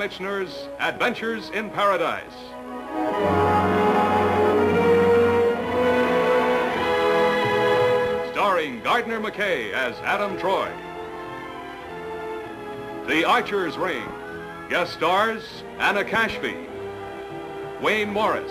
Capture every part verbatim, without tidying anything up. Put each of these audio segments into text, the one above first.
Michener's Adventures in Paradise. Starring Gardner McKay as Adam Troy. The Archer's Ring. Guest stars Anna Cashby, Wayne Morris.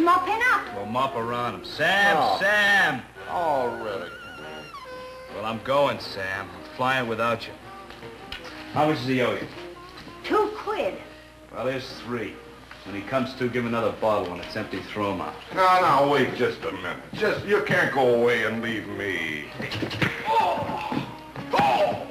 Mopping up. Well, mop around him. Sam, oh. Sam! Already. Well, I'm going, Sam. I'm flying without you. How much does he owe you? Two quid. Well, there's three. When he comes to, give him another bottle. When it's empty, throw him out. No, no, wait just a minute. Just, you can't go away and leave me. Oh! Oh!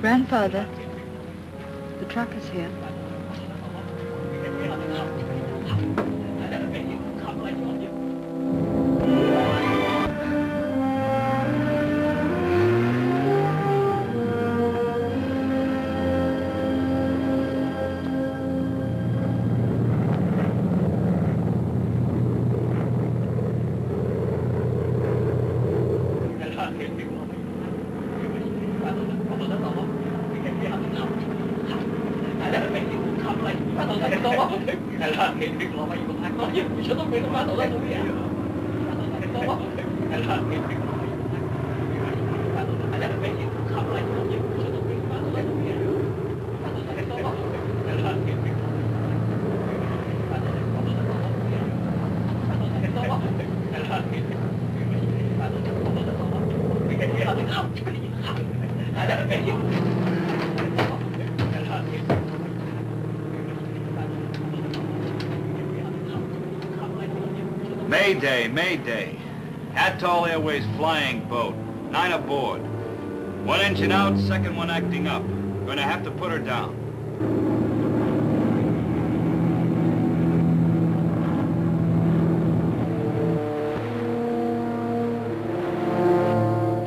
Grandfather, the truck is here. Mayday, Mayday. Atoll Airways flying boat. Nine aboard. One engine out, second one acting up. Gonna have to put her down.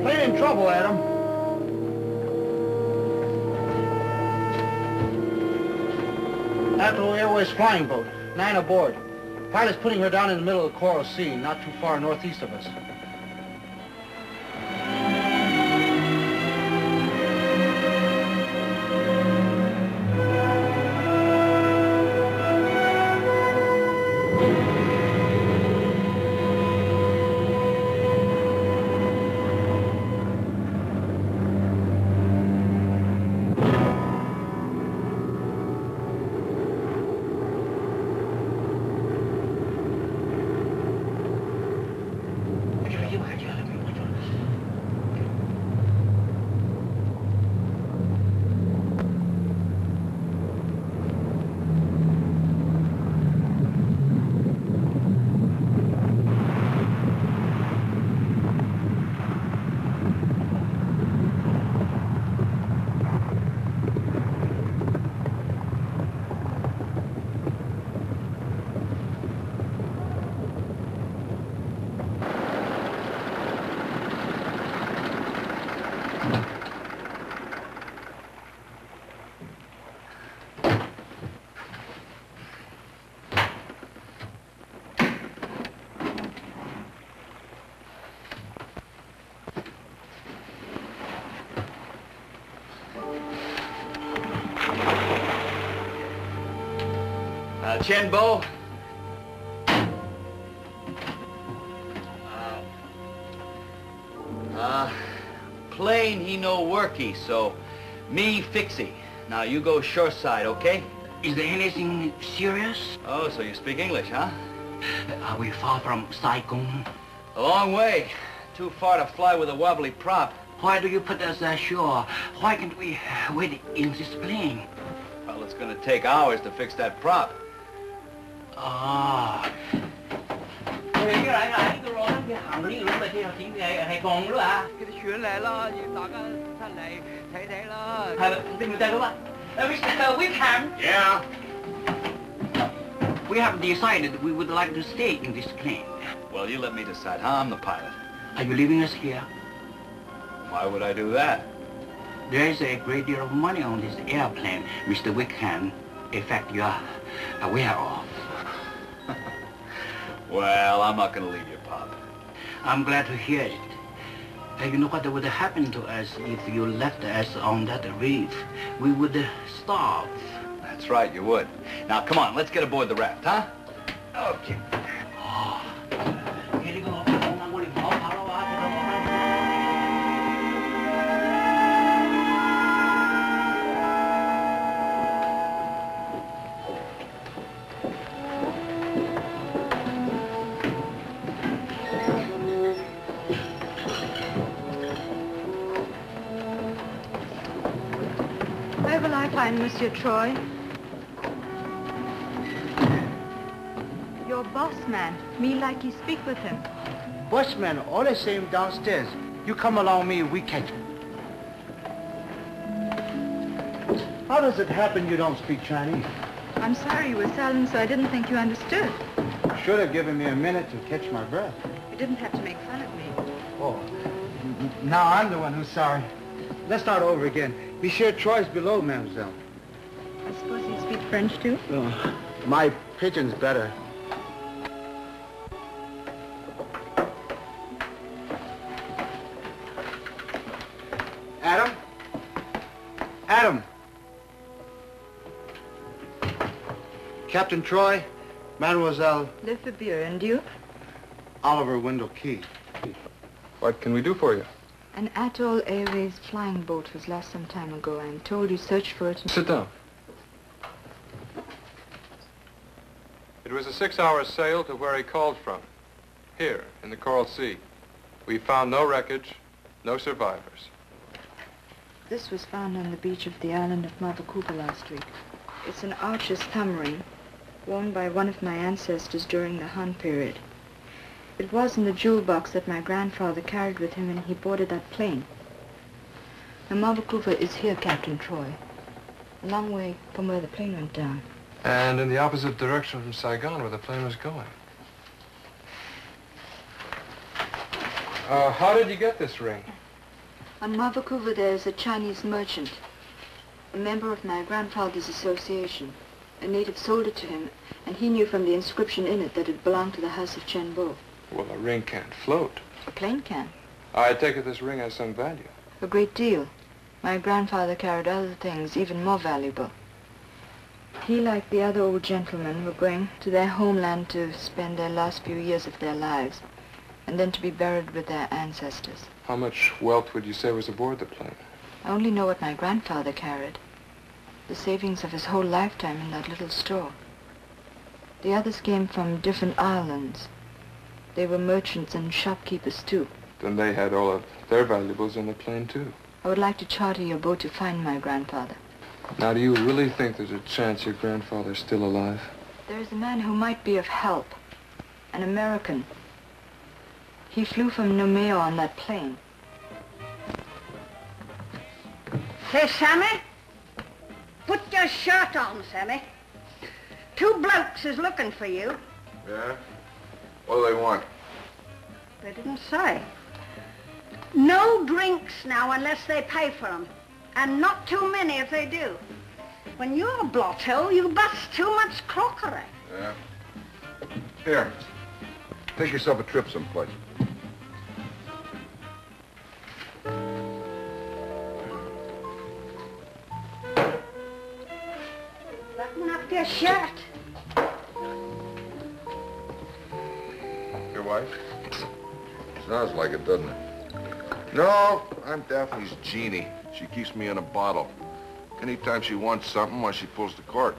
Plane in trouble, Adam. Atoll Airways flying boat. Nine aboard. Pilot's putting her down in the middle of the Coral Sea, not too far northeast of us. Uh, Chen Bo. Uh, uh, plain he no worky, so me fixie. Now you go shore side, okay? Is there anything serious? Oh, so you speak English, huh? Are we far from Saigon? A long way. Too far to fly with a wobbly prop. Why do you put us ashore? Why can't we wait in this plane? Well, it's gonna take hours to fix that prop. Ah. Mister Wickham? Yeah? We have decided we would like to stay in this plane. Well, you let me decide. Huh? I'm the pilot. Are you leaving us here? Why would I do that? There is a great deal of money on this airplane, Mister Wickham. In fact, you are aware of. Well, I'm not going to leave you, Pop. I'm glad to hear it. Uh, you know what would happen to us if you left us on that reef? We would uh, starve. That's right, you would. Now, come on, let's get aboard the raft, huh? Okay. Oh. Fine, Monsieur Troy. Your boss man, me like you speak with him. Boss man, all the same downstairs. You come along me, we catch him. How does it happen you don't speak Chinese? I'm sorry you were silent, so I didn't think you understood. You should have given me a minute to catch my breath. You didn't have to make fun of me. Oh, now I'm the one who's sorry. Let's start over again. Monsieur Troy's below, mademoiselle. I suppose you speak French, too? Oh, my pigeon's better. Adam? Adam! Captain Troy, mademoiselle... Lefebure, and you? Oliver Wendell Key. What can we do for you? An Atoll Airways flying boat was lost some time ago. I'm told you searched for it. Sit down. It was a six-hour sail to where he called from, here in the Coral Sea. We found no wreckage, no survivors. This was found on the beach of the island of Mavakupa last week. It's an archer's thumb ring, worn by one of my ancestors during the Han period. It was in the jewel box that my grandfather carried with him when he boarded that plane. Now, Mavakupa is here, Captain Troy. A long way from where the plane went down. And in the opposite direction from Saigon, where the plane was going. Uh, how did you get this ring? On Mavakupa, there is a Chinese merchant, a member of my grandfather's association. A native sold it to him, and he knew from the inscription in it that it belonged to the house of Chen Bo. Well, a ring can't float. A plane can. I take it this ring has some value. A great deal. My grandfather carried other things even more valuable. He, like the other old gentlemen, were going to their homeland to spend their last few years of their lives, and then to be buried with their ancestors. How much wealth would you say was aboard the plane? I only know what my grandfather carried. The savings of his whole lifetime in that little store. The others came from different islands. They were merchants and shopkeepers, too. Then they had all of their valuables on the plane, too. I would like to charter your boat to find my grandfather. Now, do you really think there's a chance your grandfather's still alive? There is a man who might be of help, an American. He flew from Numeo on that plane. Say, Sammy, put your shirt on, Sammy. Two blokes is looking for you. Yeah? What do they want? They didn't say. No drinks now unless they pay for them. And not too many if they do. When you're a blotto, you bust too much crockery. Yeah. Here. Take yourself a trip someplace. Button up your shirt. your wife? Sounds like it, doesn't it? No, I'm Daphne's genie. She keeps me in a bottle. Anytime she wants something, why, she pulls the cork.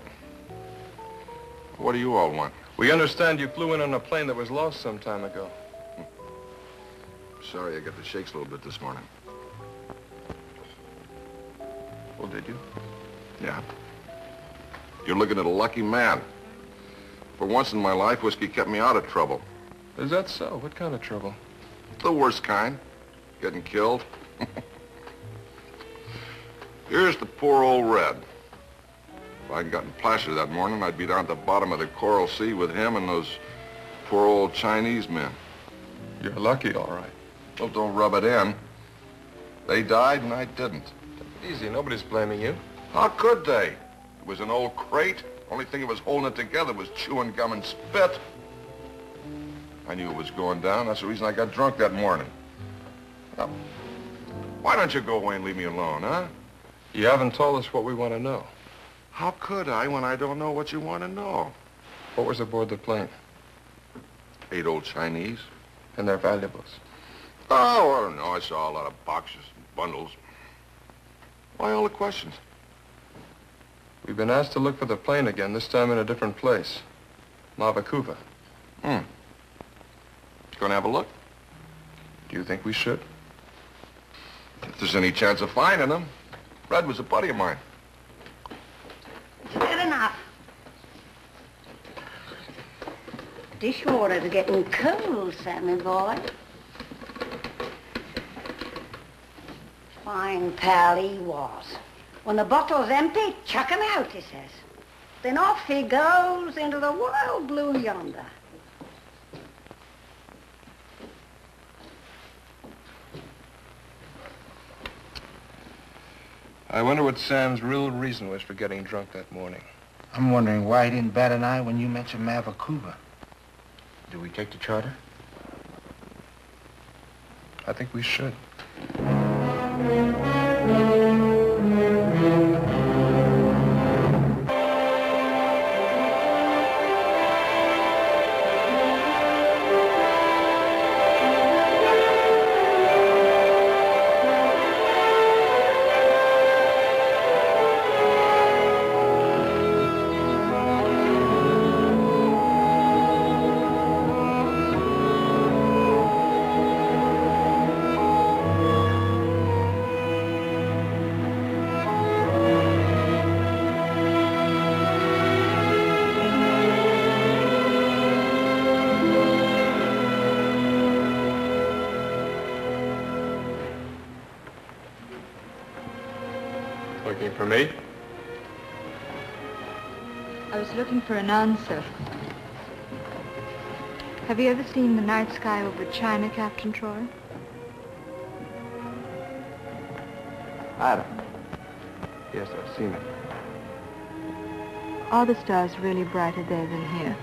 What do you all want? We understand you flew in on a plane that was lost some time ago. Sorry, I got the shakes a little bit this morning. Oh, did you? Yeah. You're looking at a lucky man. For once in my life, whiskey kept me out of trouble. Is that so? What kind of trouble? The worst kind. Getting killed. Here's the poor old Red. If I hadn't gotten plastered that morning, I'd be down at the bottom of the Coral Sea with him and those poor old Chinese men. You're lucky, all right. Well, don't rub it in. They died and I didn't. Take it easy. Nobody's blaming you. How could they? It was an old crate. Only thing that was holding it together was chewing gum and spit. I knew it was going down. That's the reason I got drunk that morning. Now, why don't you go away and leave me alone, huh? You haven't told us what we want to know. How could I when I don't know what you want to know? What was aboard the plane? Eight old Chinese. And their valuables. Oh, I don't know. I saw a lot of boxes and bundles. Why all the questions? We've been asked to look for the plane again, this time in a different place. Mavakupa. Hmm. Gonna have a look? Do you think we should? If there's any chance of finding them. Red was a buddy of mine. Fair enough. Dishwater's getting cold, Sammy boy. Fine pal he was. When the bottle's empty, chuck him out, he says. Then off he goes into the wild blue yonder. I wonder what Sam's real reason was for getting drunk that morning. I'm wondering why he didn't bat an eye when you mentioned Mavakupa. Do we take the charter? I think we should. For me? I was looking for an answer. Have you ever seen the night sky over China, Captain Troy? Adam. Yes, I've seen it. Are the stars really brighter there than here?